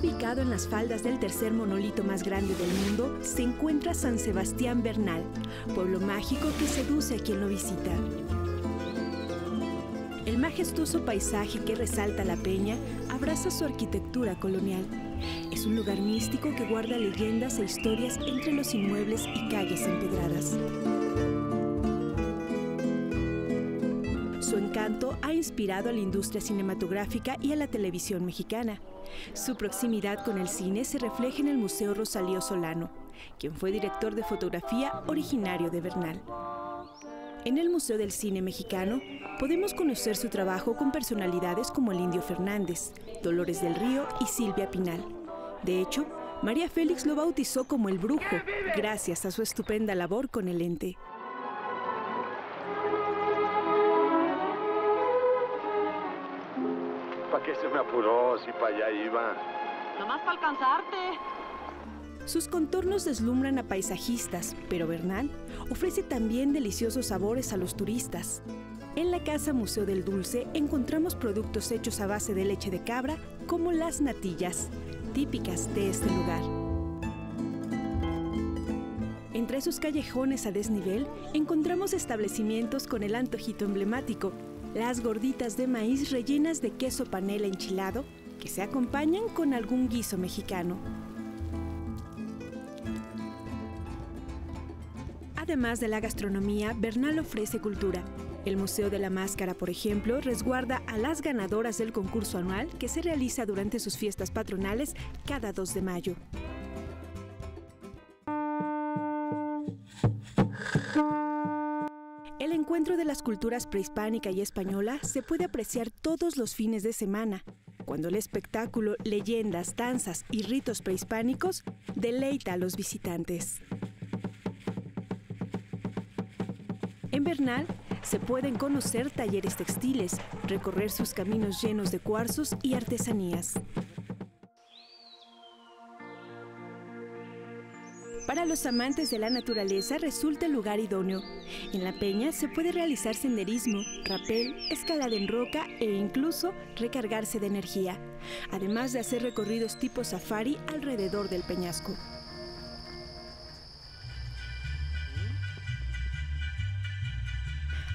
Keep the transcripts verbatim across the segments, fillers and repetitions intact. ubicado en las faldas del tercer monolito más grande del mundo, se encuentra San Sebastián Bernal, pueblo mágico que seduce a quien lo visita. El majestuoso paisaje que resalta la peña abraza su arquitectura colonial. Es un lugar místico que guarda leyendas e historias entre los inmuebles y calles empedradas. Su encanto ha inspirado a la industria cinematográfica y a la televisión mexicana. Su proximidad con el cine se refleja en el Museo Rosalío Solano, quien fue director de fotografía originario de Bernal. En el Museo del Cine Mexicano podemos conocer su trabajo con personalidades como el Indio Fernández, Dolores del Río y Silvia Pinal. De hecho, María Félix lo bautizó como el brujo, gracias a su estupenda labor con el lente. ¿Para qué se me apuró si para allá iba? Nomás para alcanzarte. Sus contornos deslumbran a paisajistas, pero Bernal ofrece también deliciosos sabores a los turistas. En la Casa Museo del Dulce encontramos productos hechos a base de leche de cabra, como las natillas, típicas de este lugar. Entre sus callejones a desnivel encontramos establecimientos con el antojito emblemático, las gorditas de maíz rellenas de queso panela enchilado que se acompañan con algún guiso mexicano. Además de la gastronomía, Bernal ofrece cultura. El Museo de la Máscara, por ejemplo, resguarda a las ganadoras del concurso anual que se realiza durante sus fiestas patronales cada dos de mayo. El encuentro de las culturas prehispánica y española se puede apreciar todos los fines de semana, cuando el espectáculo Leyendas, Danzas y Ritos Prehispánicos deleita a los visitantes. En Bernal se pueden conocer talleres textiles, recorrer sus caminos llenos de cuarzos y artesanías. Para los amantes de la naturaleza resulta el lugar idóneo. En la peña se puede realizar senderismo, rapel, escalada en roca e incluso recargarse de energía, además de hacer recorridos tipo safari alrededor del peñasco.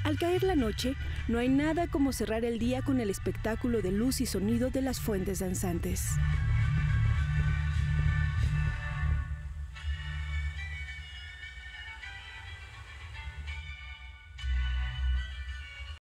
Al caer la noche, no hay nada como cerrar el día con el espectáculo de luz y sonido de las fuentes danzantes.